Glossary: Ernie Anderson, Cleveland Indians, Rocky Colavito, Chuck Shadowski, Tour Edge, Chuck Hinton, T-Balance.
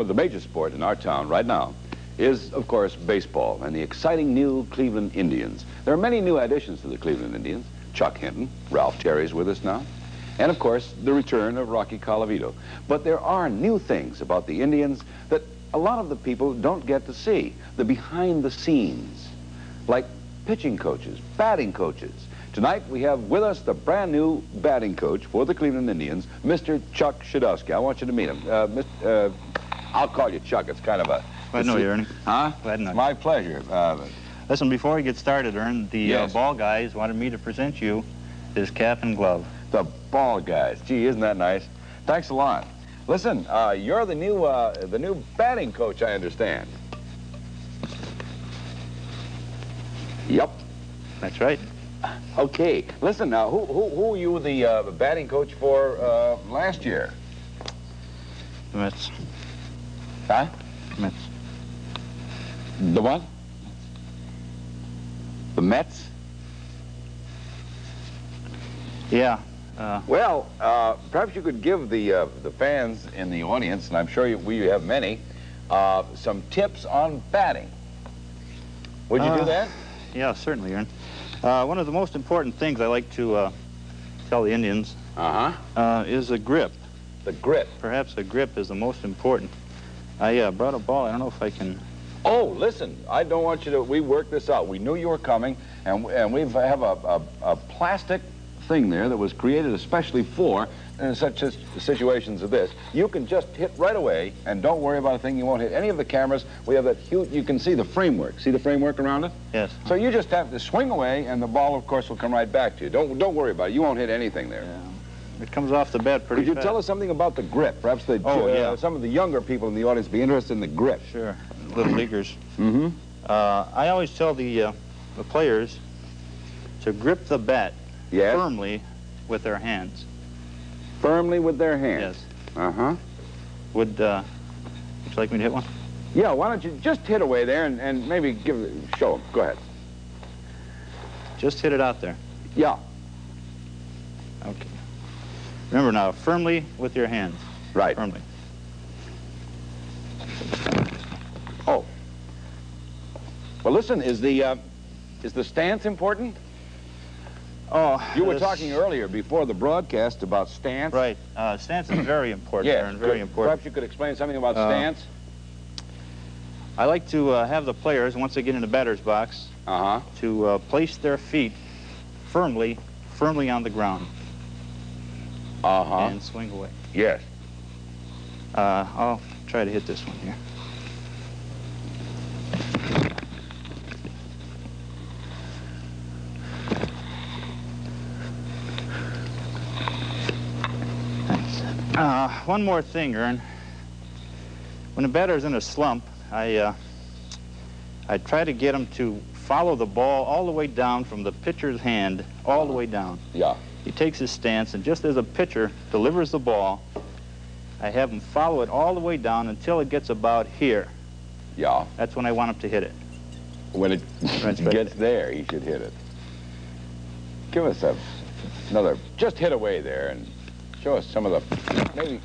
Well, the major sport in our town right now is, of course, baseball and the exciting new Cleveland Indians. There are many new additions to the Cleveland Indians. Chuck Hinton, Ralph Terry's with us now, and, of course, the return of Rocky Colavito. But there are new things about the Indians that a lot of the people don't get to see, the behind the scenes, like pitching coaches, batting coaches. Tonight, we have with us the brand new batting coach for the Cleveland Indians, Mr. Chuck Shadowski. I want you to meet him. I'll call you Chuck. It's kind of a... Glad to know you, Ernie. Huh? Glad to know you. My pleasure. Listen, before we get started, Ernie, the ball guys wanted me to present you his cap and glove. The ball guys. Gee, isn't that nice? Thanks a lot. Listen, you're the new batting coach, I understand. Yep. That's right. Okay. Listen, now, who were you the batting coach for last year? The Mets. Huh? Mets. The what? The Mets? Yeah. Well, perhaps you could give the fans in the audience, and I'm sure we have many, some tips on batting. Would you do that? Yeah, certainly, Aaron. One of the most important things I like to tell the Indians is a grip. The grip. Perhaps a grip is the most important. I brought a ball. I don't know if I can... Oh, listen, I don't want you to... We worked this out. We knew you were coming, and we have a plastic thing there that was created especially for such as situations as this. You can just hit right away, and don't worry about a thing. You won't hit any of the cameras. We have that huge... You can see the framework. See the framework around it? Yes. So you just have to swing away, and the ball, of course, will come right back to you. Don't worry about it. You won't hit anything there. Yeah. It comes off the bat pretty fast. Could you tell us something about the grip? Perhaps some of the younger people in the audience be interested in the grip. Sure, little leaguers. Mm-hmm. I always tell the players to grip the bat firmly with their hands. Firmly with their hands? Yes. Uh-huh. Would you like me to hit one? Yeah, why don't you just hit away there and maybe show them. Go ahead. Just hit it out there. Yeah. Okay. Remember now, firmly with your hands. Right. Firmly. Oh. Well, listen, is the stance important? Oh. You were talking earlier before the broadcast about stance. Right. Stance is very important. Yes. Very important. Perhaps you could explain something about stance. I like to have the players, once they get in the batter's box, to place their feet firmly on the ground. And swing away. Yes. I'll try to hit this one here. Thanks. One more thing, Ern. When a batter's in a slump, I try to get him to follow the ball all the way down from the pitcher's hand, all the way down. Yeah. He takes his stance, and just as a pitcher delivers the ball, I have him follow it all the way down until it gets about here. Yeah. That's when I want him to hit it. When it gets there, he should hit it. Give us another... Just hit away there and show us some of the... Maybe...